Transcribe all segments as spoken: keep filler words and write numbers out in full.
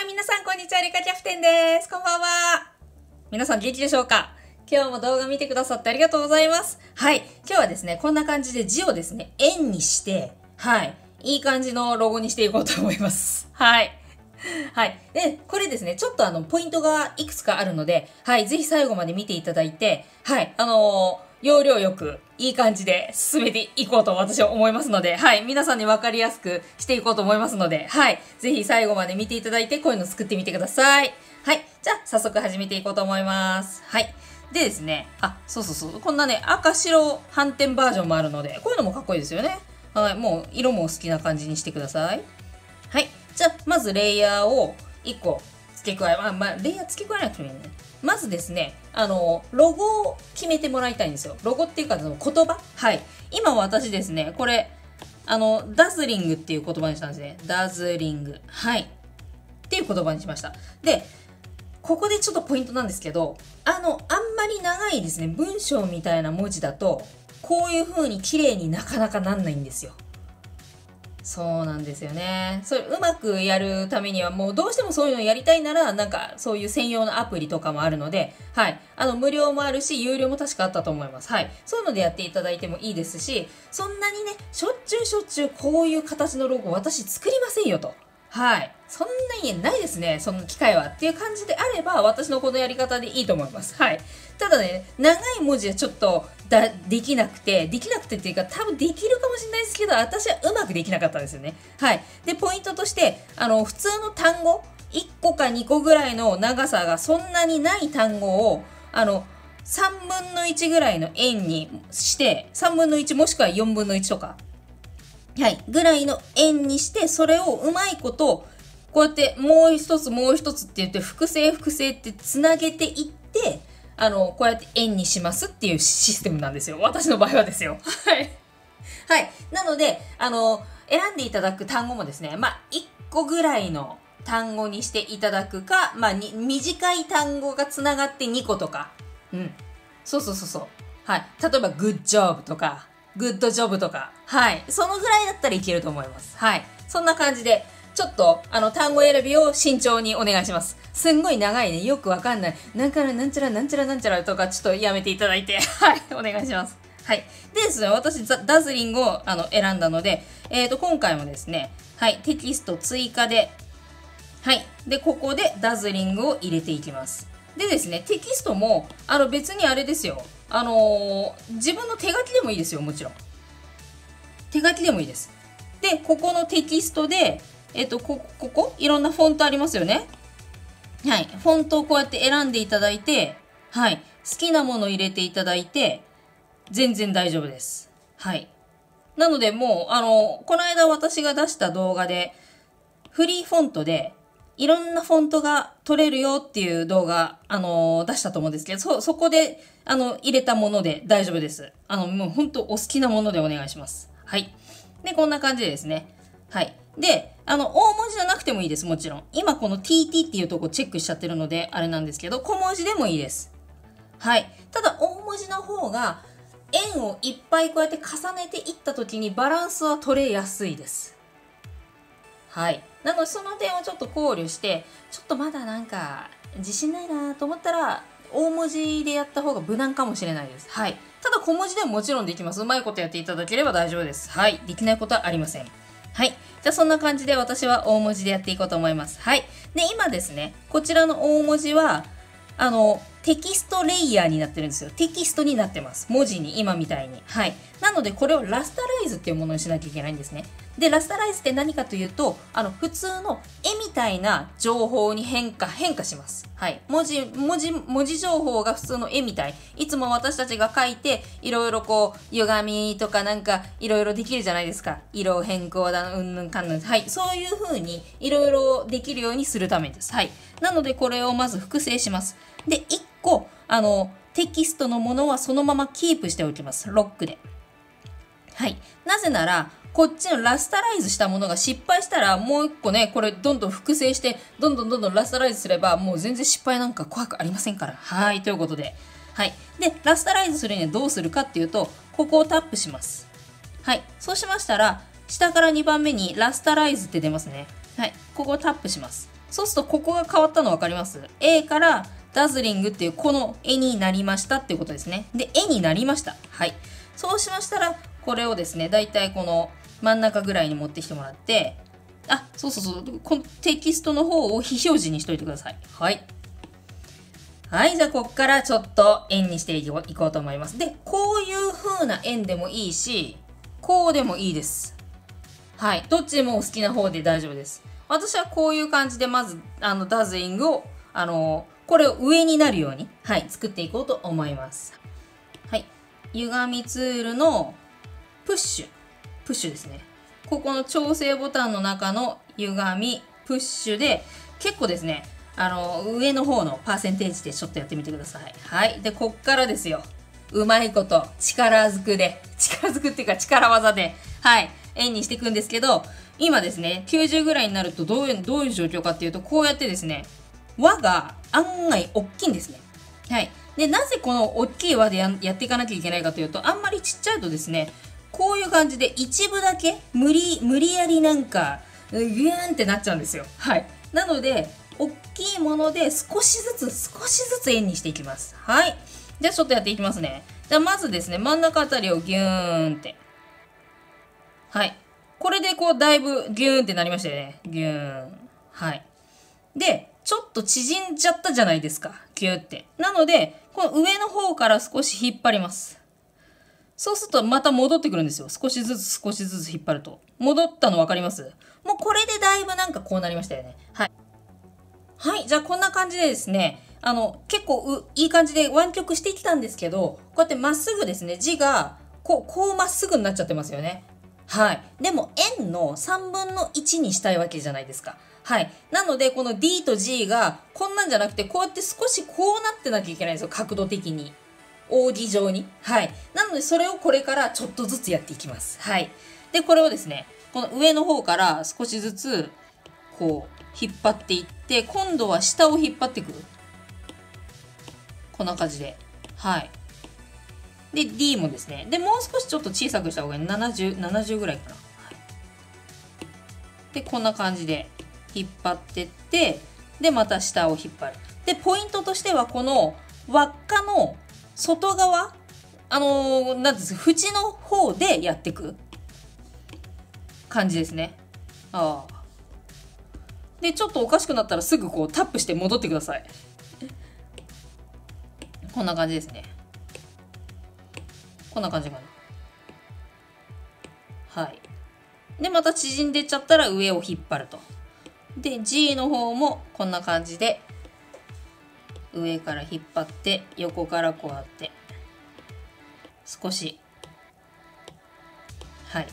はい、皆さんこんにちは。リカキャプテンです。こんばんは。皆さん元気でしょうか？今日も動画見てくださってありがとうございます。はい、今日はですね、こんな感じで字をですね、円にして、はい、いい感じのロゴにしていこうと思います。はい。はい。で、これですね、ちょっとあの、ポイントがいくつかあるので、はい、ぜひ最後まで見ていただいて、はい、あのー、要領よく、いい感じで進めていこうと私は思いますので、はい、皆さんに分かりやすくしていこうと思いますので、はい、ぜひ最後まで見ていただいて、こういうの作ってみてください。はい、じゃあ、早速始めていこうと思います。はい。でですね、あ、そうそうそう、こんなね、赤白反転バージョンもあるので、こういうのもかっこいいですよね。はい、もう、色も好きな感じにしてください。はい。じゃあ、まずレイヤーをいっこ付け加え、まあ、まあ、レイヤー付け加えなくてもいいね。まずですね、あの、ロゴを決めてもらいたいんですよ。ロゴっていうか、言葉？はい。今私ですね、これ、あの、ダズリングっていう言葉にしたんですね。ダズリング。はい。っていう言葉にしました。で、ここでちょっとポイントなんですけど、あの、あんまり長いですね、文章みたいな文字だと、こういう風に綺麗になかなかなんないんですよ。そうなんですよね。それうまくやるためにはもうどうしてもそういうのやりたいなら、なんかそういう専用のアプリとかもあるので、はい。あの無料もあるし、有料も確かあったと思います。はい。そういうのでやっていただいてもいいですし、そんなにね、しょっちゅうしょっちゅうこういう形のロゴ私作りませんよと。はい。そんなにないですね、その機会は。っていう感じであれば、私のこのやり方でいいと思います。はい。ただね、長い文字はちょっとだ、できなくて、できなくてっていうか、多分できるかもしれないですけど、私はうまくできなかったんですよね。はい。で、ポイントとして、あの、普通の単語、いっこかにこぐらいの長さがそんなにない単語を、あの、さんぶんのいちぐらいの円にして、さんぶんのいちもしくはよんぶんのいちとか。はい。ぐらいの円にして、それをうまいこと、こうやってもう一つもう一つって言って、複製複製ってつなげていって、あの、こうやって円にしますっていうシステムなんですよ。私の場合はですよ。はい。はい。なので、あの、選んでいただく単語もですね、まあ、いっこぐらいの単語にしていただくか、まあ、に短い単語がつながってにこととか。うん。そうそうそうそう。はい。例えば、グッジョブとか、グッドジョブとか。はい。そのぐらいだったらいけると思います。はい。そんな感じで、ちょっと、あの、単語選びを慎重にお願いします。すんごい長いね。よくわかんない。なんからなんちゃらなんちゃらなんちゃらとか、ちょっとやめていただいて。はい。お願いします。はい。でですね、私、ダズリングをあの選んだので、えっと、今回もですね、はい。テキスト追加で、はい。で、ここでダズリングを入れていきます。でですね、テキストも、あの、別にあれですよ。あのー、自分の手書きでもいいですよ、もちろん。手書きでもいいです。で、ここのテキストで、えっと、こ、ここいろんなフォントありますよね。はい。フォントをこうやって選んでいただいて、はい。好きなものを入れていただいて、全然大丈夫です。はい。なので、もう、あの、この間私が出した動画で、フリーフォントで、いろんなフォントが取れるよっていう動画、あのー、出したと思うんですけど、そ、そこで、あの、入れたもので大丈夫です。あの、もうほんとお好きなものでお願いします。はい。で、こんな感じでですね。はい。で、あの、大文字じゃなくてもいいです、もちろん。今この ティーティー っていうとこチェックしちゃってるので、あれなんですけど、小文字でもいいです。はい。ただ、大文字の方が、円をいっぱいこうやって重ねていった時にバランスは取れやすいです。はい。なので、その点をちょっと考慮して、ちょっとまだなんか、自信ないなと思ったら、大文字でやった方が無難かもしれないです。はい。ただ、小文字でももちろんできます。うまいことやっていただければ大丈夫です。はい。できないことはありません。はい。じゃあそんな感じで私は大文字でやっていこうと思います。はい。で、今ですね、こちらの大文字は、あの、テキストレイヤーになってるんですよ。テキストになってます。文字に、今みたいに。はい。なので、これをラスタライズっていうものにしなきゃいけないんですね。で、ラスタライズって何かというと、あの、普通の絵みたいな情報に変化、変化します。はい。文字、文字、文字情報が普通の絵みたい。いつも私たちが書いて、いろいろこう、歪みとかなんか、いろいろできるじゃないですか。色変更だ、うんぬんかんぬん。はい。そういう風に、いろいろできるようにするためです。はい。なので、これをまず複製します。で、いっこ、あの、テキストのものはそのままキープしておきます。ロックで。はい。なぜなら、こっちのラスタライズしたものが失敗したら、もういっこね、これどんどん複製して、どんどんどんどんラスタライズすれば、もう全然失敗なんか怖くありませんから。はい。ということで。はい。で、ラスタライズするにはどうするかっていうと、ここをタップします。はい。そうしましたら、下からにばんめにラスタライズって出ますね。はい。ここをタップします。そうするとここが変わったの分かります ?A からダズリングっていうこの絵になりましたっていうことですね。で、絵になりました。はい。そうしましたら、これをですね、だいたいこの真ん中ぐらいに持ってきてもらって、あ、そうそうそう、このテキストの方を非表示にしといてください。はい。はい、じゃあこっからちょっと円にしていこうと思います。で、こういう風な円でもいいし、こうでもいいです。はい。どっちでもお好きな方で大丈夫です。私はこういう感じで、まず、あの、ダズリングを、あの、これを上になるように、はい、作っていこうと思います。はい。歪みツールのプッシュ。プッシュですね。ここの調整ボタンの中の歪み、プッシュで、結構ですね、あの、上の方のパーセンテージでちょっとやってみてください。はい。で、こっからですよ。うまいこと、力づくで、力づくっていうか力技で、はい、円にしていくんですけど、今ですね、きゅうじゅうぐらいになるとどういう、どういう状況かっていうと、こうやってですね、輪が案外大きいんですね。はい。で、なぜこの大きい輪で や, やっていかなきゃいけないかというと、あんまりちっちゃいとですね、こういう感じで一部だけ無理、無理やりなんか、ギューンってなっちゃうんですよ。はい。なので、大きいもので少しずつ少しずつ円にしていきます。はい。じゃあちょっとやっていきますね。じゃあまずですね、真ん中あたりをギューンって。はい。これでこうだいぶギューンってなりましたよね。ギューン。はい。で、ちょっと縮んじゃったじゃないですか。ギューって。なので、この上の方から少し引っ張ります。そうするとまた戻ってくるんですよ。少しずつ少しずつ引っ張ると。戻ったの分かります？もうこれでだいぶなんかこうなりましたよね。はい。はい。じゃあこんな感じでですね、あの、結構いい感じで湾曲してきたんですけど、こうやってまっすぐですね、字が、こう、こうまっすぐになっちゃってますよね。はい。でも、円のさんぶんのいちにしたいわけじゃないですか。はい。なので、この D と G が、こんなんじゃなくて、こうやって少しこうなってなきゃいけないんですよ。角度的に。扇状に。はい。なので、それをこれからちょっとずつやっていきます。はい。で、これをですね、この上の方から少しずつ、こう、引っ張っていって、今度は下を引っ張ってくる。こんな感じで。はい。で、D もですね。で、もう少しちょっと小さくした方がいい。ななじゅう、ななじゅうぐらいかな。はい、で、こんな感じで引っ張ってって、で、また下を引っ張る。で、ポイントとしては、この輪っかの外側、あのー、なんですか、縁の方でやっていく感じですね。ああ。で、ちょっとおかしくなったらすぐこうタップして戻ってください。こんな感じですね。こんな感じかな。はい。で、また縮んでっちゃったら上を引っ張ると。で、G の方もこんな感じで、上から引っ張って、横からこうやって、少し。はい。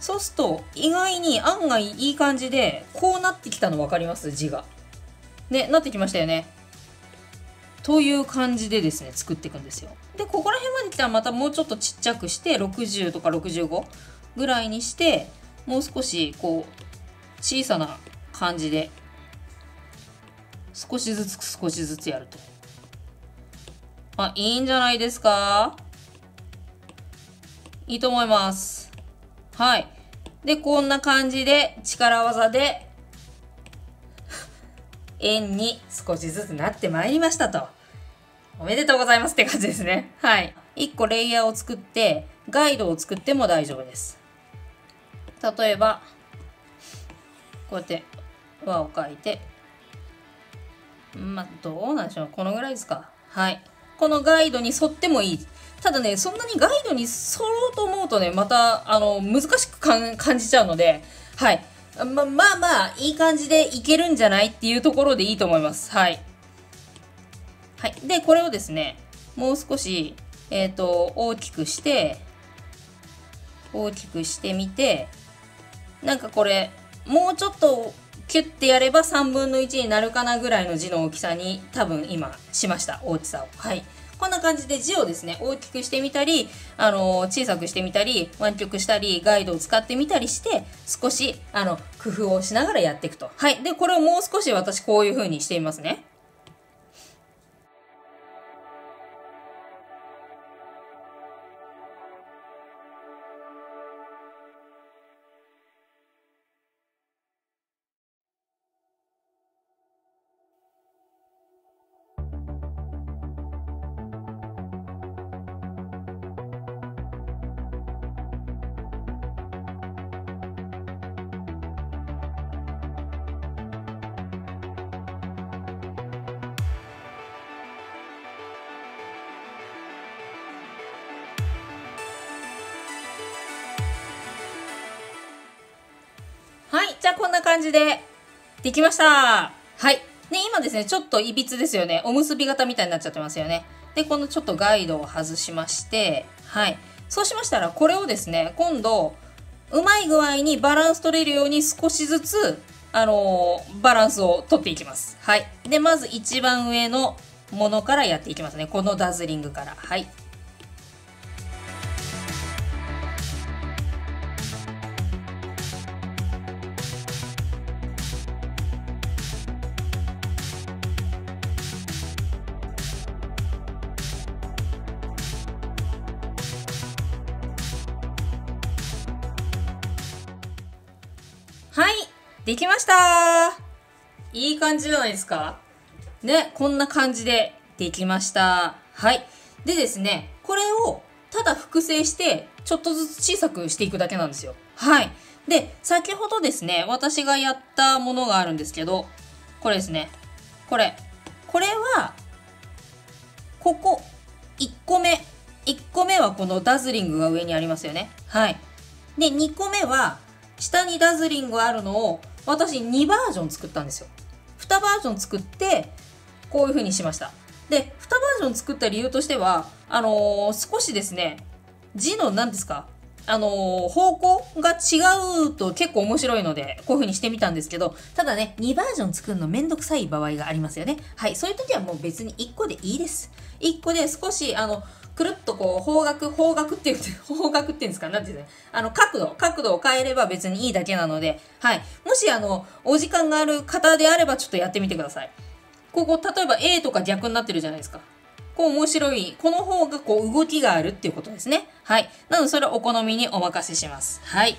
そうすると、意外に案外いい感じで、こうなってきたの分かります？字が。ね、なってきましたよね。という感じでですね、作っていくんですよ。で、ここら辺まで来たらまたもうちょっとちっちゃくして、ろくじゅうとかろくじゅうごぐらいにして、もう少しこう、小さな感じで、少しずつ少しずつやると。あ、いいんじゃないですか？いいと思います。はい。で、こんな感じで、力技で、円に少しずつなってまいりましたと。おめでとうございますって感じですね。はい。いっこレイヤーを作って、ガイドを作っても大丈夫です。例えば、こうやって輪を描いて、まあ、どうなんでしょう。このぐらいですか。はい。このガイドに沿ってもいい。ただね、そんなにガイドに沿ろうと思うとね、また、あの、難しく感じちゃうので、はい。ま、まあまあ、いい感じでいけるんじゃないっていうところでいいと思います。はい。はい。で、これをですね、もう少し、えっと、大きくして、大きくしてみて、なんかこれ、もうちょっとキュッてやればさんぶんのいちになるかなぐらいの字の大きさに多分今しました。大きさを。はい。こんな感じで字をですね、大きくしてみたり、あのー、小さくしてみたり、湾曲したり、ガイドを使ってみたりして、少し、あの、工夫をしながらやっていくと。はい。で、これをもう少し私こういう風にしてみますね。じゃあこんな感じでできました。はい。ね、今ですね、ちょっといびつですよね。おむすび型みたいになっちゃってますよね。で、このちょっとガイドを外しまして、はい。そうしましたら、これをですね、今度、うまい具合にバランス取れるように少しずつ、あのー、バランスを取っていきます。はい。で、まず一番上のものからやっていきますね。このダズリングから。はい。はい、できましたー。いい感じじゃないですかね、こんな感じでできました。はい。でですね、これをただ複製して、ちょっとずつ小さくしていくだけなんですよ。はい。で、先ほどですね、私がやったものがあるんですけど、これですね。これ。これは、ここ、いっこめ。いっこめはこのダズリングが上にありますよね。はい。で、にこめは、下にダズリングあるのを私にバージョン作ったんですよ。にバージョン作ってこういう風にしました。で、にバージョン作った理由としてはあのー、少しですね字の何ですかあのー、方向が違うと結構面白いのでこういう風にしてみたんですけど、ただねにバージョン作るのめんどくさい場合がありますよね。はい、そういう時はもう別にいっこでいいです。いっこで少しあのくるっとこう、方角、方角って言って、方角って言うんですかなんて言うんですかね。あの、角度、角度を変えれば別にいいだけなので、はい。もし、あの、お時間がある方であれば、ちょっとやってみてください。ここ、例えば A とか逆になってるじゃないですか。こう、面白い。この方が、こう、動きがあるっていうことですね。はい。なので、それはお好みにお任せします。はい。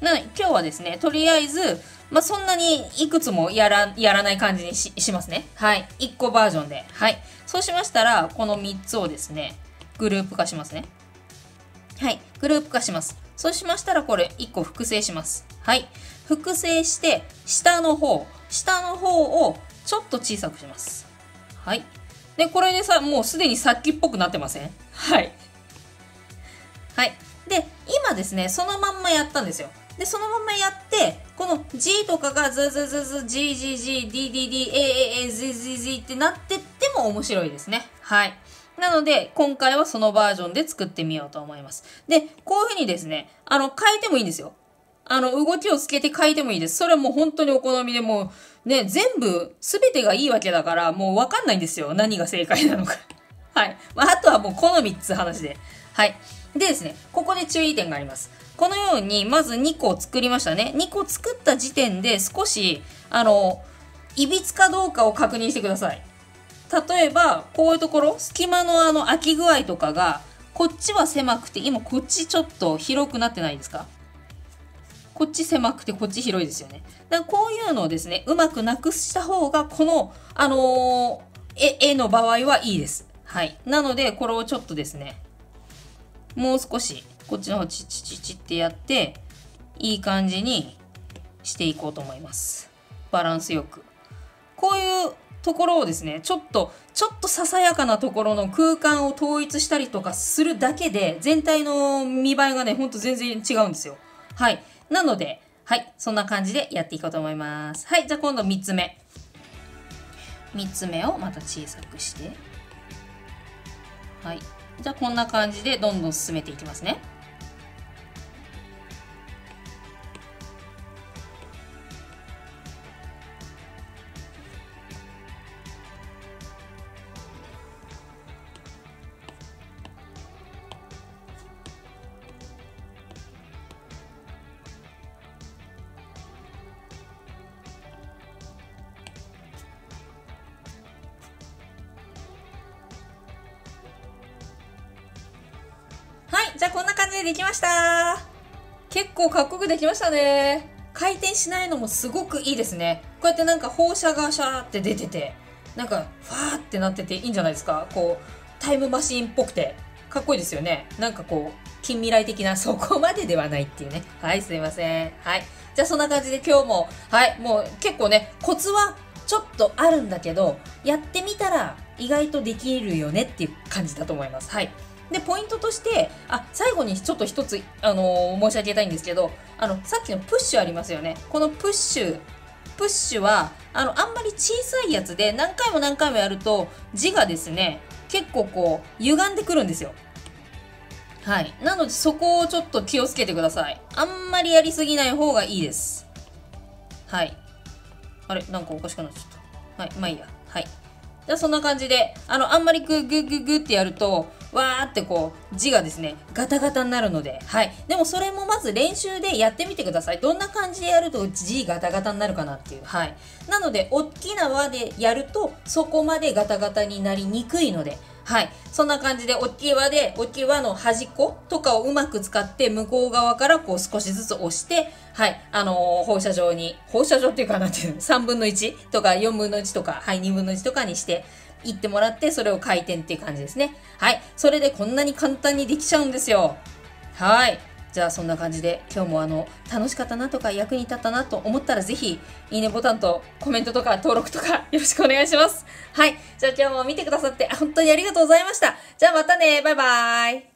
なので、今日はですね、とりあえず、まあ、そんなにいくつもやら、やらない感じにし、しますね。はい。いっこバージョンで。はい。そうしましたら、このみっつをですね、グループ化しますね。はい。グループ化します。そうしましたら、これいっこ複製します。はい。複製して、下の方、下の方をちょっと小さくします。はい。で、これでさ、もうすでにさっきっぽくなってません？はい。はい。で、今ですね、そのまんまやったんですよ。で、そのまんまやって、この G とかがズズズズ、G、G、G、D、D、D、A、A、A、Z、Z、Z ってなってっても面白いですね。はい。なので、今回はそのバージョンで作ってみようと思います。で、こういうふうにですね、あの、変えてもいいんですよ。あの、動きをつけて変えてもいいです。それはもう本当にお好みで、もう、ね、全部、すべてがいいわけだから、もうわかんないんですよ。何が正解なのか。はい。まあ、あとはもう好みっつ話で。はい。でですね、ここで注意点があります。このように、まずにこ作りましたね。にこ作った時点で少し、あの、いびつかどうかを確認してください。例えば、こういうところ、隙間のあの空き具合とかが、こっちは狭くて、今こっちちょっと広くなってないですか？こっち狭くて、こっち広いですよね。だからこういうのをですね、うまくなくした方が、この、あのー、絵の場合はいいです。はい。なので、これをちょっとですね、もう少し、こっちの方、チッチチチってやって、いい感じにしていこうと思います。バランスよく。こういう、ところをですね、ちょっと、ちょっとささやかなところの空間を統一したりとかするだけで、全体の見栄えがね、ほんと全然違うんですよ。はい。なので、はい。そんな感じでやっていこうと思います。はい。じゃあ今度みっつめ。みっつめをまた小さくして。はい。じゃあこんな感じでどんどん進めていきますね。じゃあこんな感じでできました。結構かっこよくできましたね。回転しないのもすごくいいですね。こうやってなんか放射がシャーって出てて、なんかファーってなってていいんじゃないですか。こうタイムマシンっぽくてかっこいいですよね。なんかこう近未来的な、そこまでではないっていうね。はい、すいません。はい、じゃあそんな感じで今日もはい、もう結構ね、コツはちょっとあるんだけど、やってみたら意外とできるよねっていう感じだと思います。はい。でポイントとしてあ最後にちょっと一つ、あのー、申し上げたいんですけど、あのさっきのプッシュありますよね。このプッシュプッシュはあのあんまり小さいやつで何回も何回もやると字がですね結構こう歪んでくるんですよ。はい、なのでそこをちょっと気をつけてください。あんまりやりすぎない方がいいです。はい、あれなんかおかしくなっちゃった。はい、まあいいや。はい、じゃあそんな感じで あのあんまりグッグッグッグッってやるとわーってこう字がですねガタガタになるので、はい、でもそれもまず練習でやってみてください。どんな感じでやると字ガタガタになるかなっていう。はい、なのでおっきな輪でやるとそこまでガタガタになりにくいので、はい、そんな感じでおっきい輪でおっきい輪の端っことかをうまく使って向こう側からこう少しずつ押して、はい、あのー、放射状に放射状っていうかなんていうのさんぶんのいちとかよんぶんのいちとか、はい、にぶんのいちとかにしていってもらって、それを回転っていう感じですね。はい。それでこんなに簡単にできちゃうんですよ。はい。じゃあそんな感じで今日もあの、楽しかったなとか役に立ったなと思ったらぜひ、いいねボタンとコメントとか登録とかよろしくお願いします。はい。じゃあ今日も見てくださって本当にありがとうございました。じゃあまたね。バイバーイ。